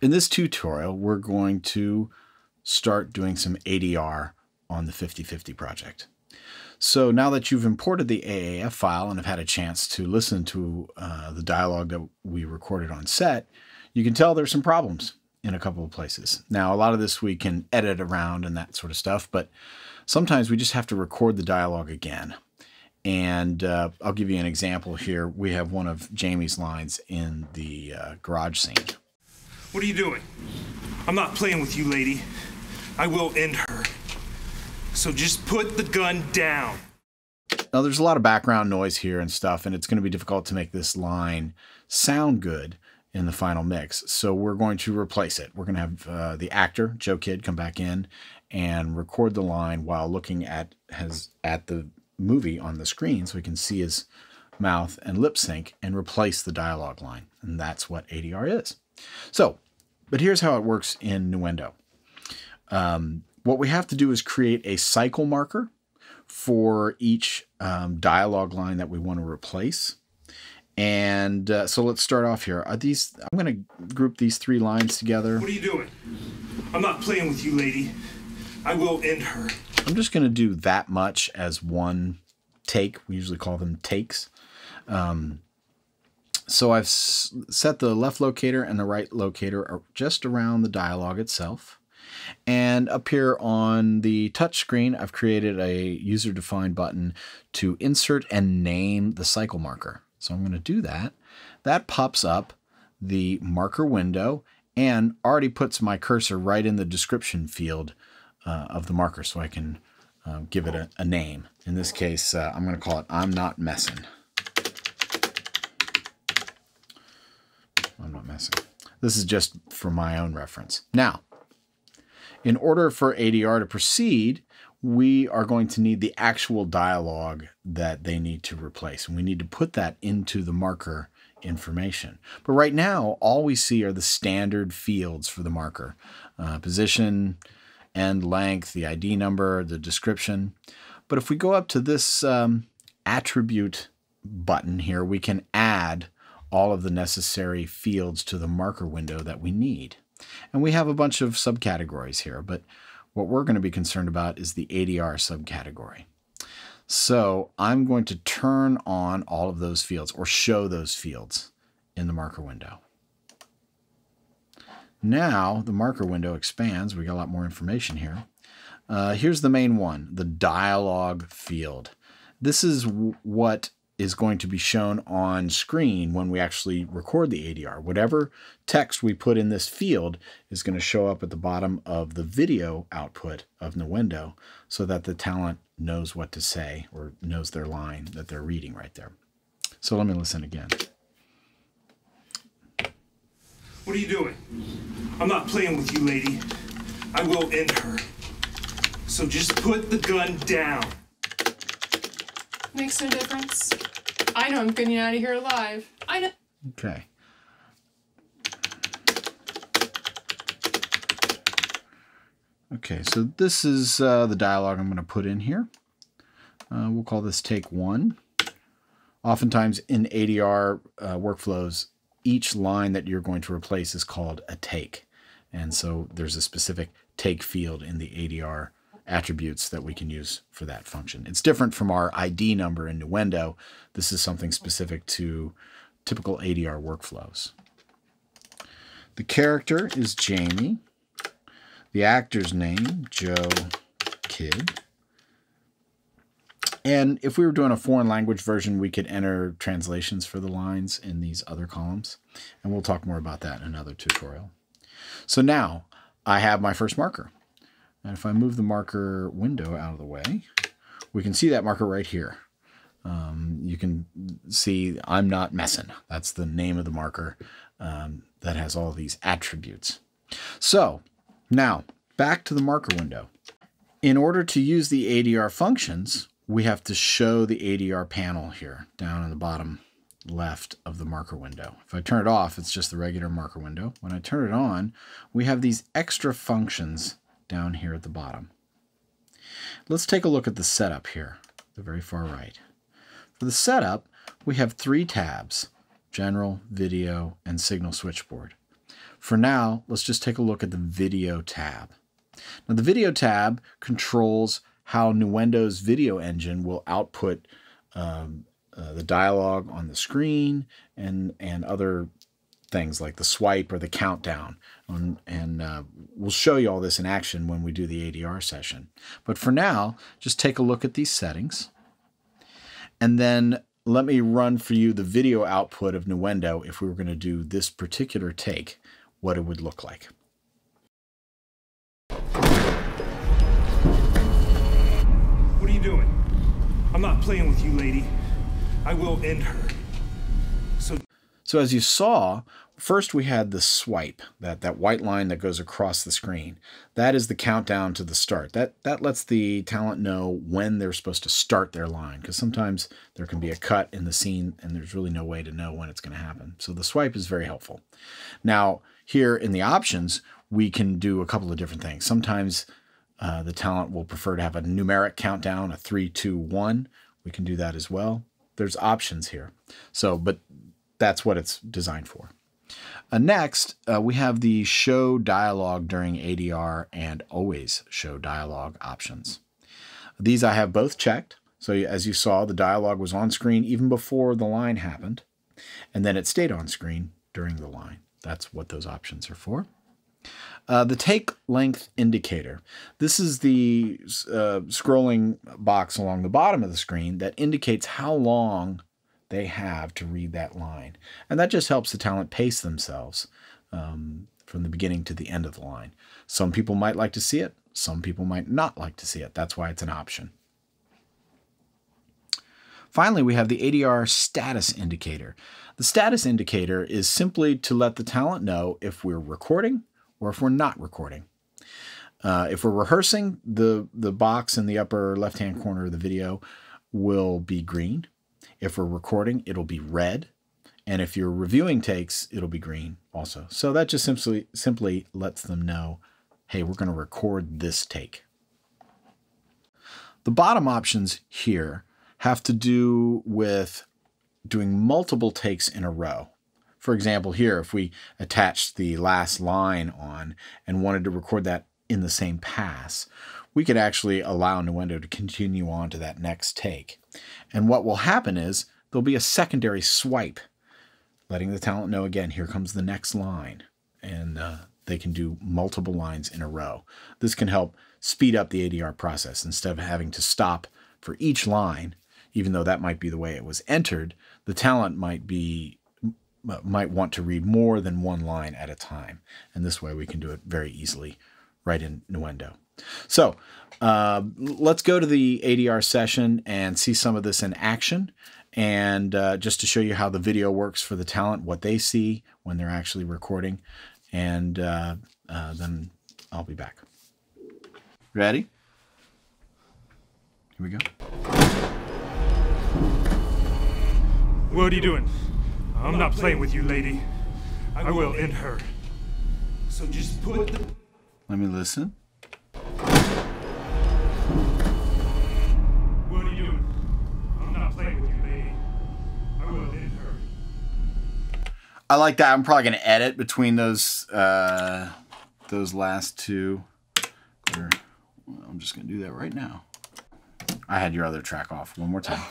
In this tutorial, we're going to start doing some ADR on the 50/50 project. So now that you've imported the AAF file and have had a chance to listen to the dialogue that we recorded on set, you can tell there's some problems in a couple of places. Now, a lot of this we can edit around and that sort of stuff, but sometimes we just have to record the dialogue again. And I'll give you an example here. We have one of Jamie's lines in the garage scene. What are you doing? I'm not playing with you, lady. I will end her. So just put the gun down. Now, there's a lot of background noise here and stuff, and it's going to be difficult to make this line sound good in the final mix. So we're going to replace it. We're going to have the actor, Joe Kidd, come back in and record the line while looking at the movie on the screen so we can see his mouth and lip sync and replace the dialogue line. And that's what ADR is. So, but here's how it works in Nuendo. What we have to do is create a cycle marker for each dialogue line that we want to replace. And so let's start off here. I'm going to group these three lines together. What are you doing? I'm not playing with you, lady. I will end her. I'm just going to do that much as one take. We usually call them takes. So I've set the left locator and the right locator just around the dialogue itself. And up here on the touch screen, I've created a user-defined button to insert and name the cycle marker. So I'm going to do that. That pops up the marker window and already puts my cursor right in the description field of the marker, so I can give it a name. In this case, I'm going to call it "I'm Not Messing." I'm not messing. This is just for my own reference. Now, in order for ADR to proceed, we are going to need the actual dialogue that they need to replace. And we need to put that into the marker information. But right now, all we see are the standard fields for the marker. Position, end length, the ID number, the description. But if we go up to this attribute button here, we can add all of the necessary fields to the marker window that we need. And we have a bunch of subcategories here, but what we're going to be concerned about is the ADR subcategory. So I'm going to turn on all of those fields, or show those fields, in the marker window. Now the marker window expands. We got a lot more information here. Here's the main one, the dialogue field. This is what is going to be shown on screen when we actually record the ADR. Whatever text we put in this field is going to show up at the bottom of the video output of Nuendo so that the talent knows what to say or knows their line that they're reading right there. So let me listen again. What are you doing? I'm not playing with you, lady. I will end her. So just put the gun down. Makes no difference. I know I'm getting out of here alive. I know. Okay. Okay, so this is the dialogue I'm going to put in here. We'll call this take one. Oftentimes in ADR workflows, each line that you're going to replace is called a take. And so there's a specific take field in the ADR attributes that we can use for that function. It's different from our ID number in Nuendo. This is something specific to typical ADR workflows. The character is Jamie. The actor's name, Joe Kidd. And if we were doing a foreign language version, we could enter translations for the lines in these other columns. And we'll talk more about that in another tutorial. So now I have my first marker. And if I move the marker window out of the way, we can see that marker right here. You can see I'm Not Messing. That's the name of the marker that has all these attributes. So now back to the marker window. In order to use the ADR functions, we have to show the ADR panel here down in the bottom left of the marker window. If I turn it off, it's just the regular marker window. When I turn it on, we have these extra functions down here at the bottom. Let's take a look at the setup here, the very far right. For the setup, we have three tabs: General, Video, and Signal Switchboard. For now, let's just take a look at the video tab. Now the video tab controls how Nuendo's video engine will output the dialogue on the screen and other things like the swipe or the countdown. And we'll show you all this in action when we do the ADR session. But for now, just take a look at these settings. And then let me run for you the video output of Nuendo if we were going to do this particular take, what it would look like. What are you doing? I'm not playing with you, lady. I will end her. So as you saw, first we had the swipe, that white line that goes across the screen. That is the countdown to the start. That lets the talent know when they're supposed to start their line, because sometimes there can be a cut in the scene and there's really no way to know when it's going to happen. So the swipe is very helpful. Now, here in the options, we can do a couple of different things. Sometimes the talent will prefer to have a numeric countdown, a 3, 2, 1. We can do that as well. There's options here. So, but that's what it's designed for. Next, we have the show dialogue during ADR and always show dialogue options. These I have both checked. So as you saw, the dialogue was on screen even before the line happened, and then it stayed on screen during the line. That's what those options are for. The take length indicator. This is the scrolling box along the bottom of the screen that indicates how long they have to read that line. And that just helps the talent pace themselves from the beginning to the end of the line. Some people might like to see it. Some people might not like to see it. That's why it's an option. Finally, we have the ADR status indicator. The status indicator is simply to let the talent know if we're recording or if we're not recording. If we're rehearsing, the box in the upper left-hand corner of the video will be green. If we're recording, it'll be red. And if you're reviewing takes, it'll be green also. So that just simply lets them know, hey, we're going to record this take. The bottom options here have to do with doing multiple takes in a row. For example, here, if we attached the last line on and wanted to record that in the same pass, we could actually allow Nuendo to continue on to that next take. And what will happen is there'll be a secondary swipe, letting the talent know again, here comes the next line. And they can do multiple lines in a row. This can help speed up the ADR process instead of having to stop for each line. Even though that might be the way it was entered, the talent might want to read more than one line at a time. And this way we can do it very easily right in Nuendo. So let's go to the ADR session and see some of this in action. And just to show you how the video works for the talent, what they see when they're actually recording. And then I'll be back. Ready? Here we go. What are you doing? I'm not playing with you, lady. I will end her. So just put the... Let me listen. What are you doing? I'm not playing with you, lady. I will end her. I like that. I'm probably going to edit between those last two. I'm just going to do that right now. I had your other track off. One more time.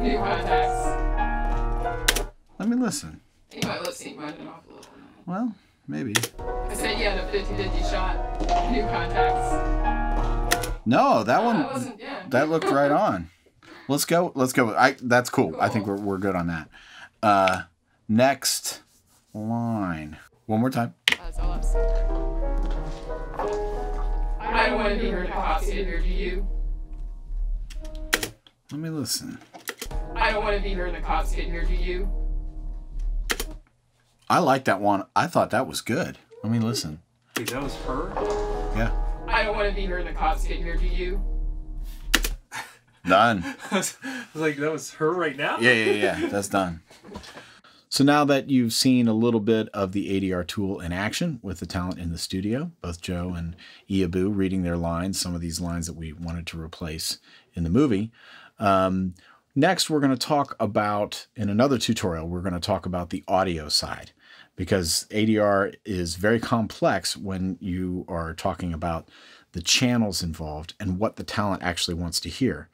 New contacts. Let me listen. I think my lip sync might have been off a little. Well, maybe. I said you had a 50-50 shot. New contacts. No, that one. Wasn't, yeah. That looked right on. Let's go. Let's go. That's cool. I think we're good on that. Next line. One more time. That's all I'm saying. I don't want to be heard a hot savior. Do you? Let me listen. I don't want to be here in the cops get here, do you? I like that one. I thought that was good. Let me listen. Wait, that was her? Yeah. I don't want to be here in the cops get here, do you? Done. I was like, that was her right now? Yeah. That's done. So now that you've seen a little bit of the ADR tool in action with the talent in the studio, both Joe and Iyabu reading their lines, some of these lines that we wanted to replace in the movie, Next, we're going to talk about, in another tutorial, we're going to talk about the audio side, because ADR is very complex when you are talking about the channels involved and what the talent actually wants to hear.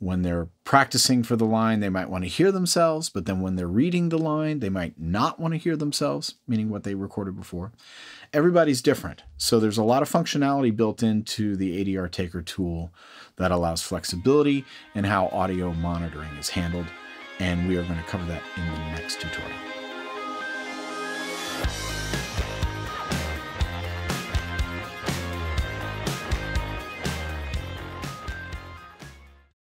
When they're practicing for the line, they might want to hear themselves, but then when they're reading the line, they might not want to hear themselves, meaning what they recorded before. Everybody's different. So there's a lot of functionality built into the ADR Taker tool that allows flexibility in how audio monitoring is handled. And we are going to cover that in the next tutorial.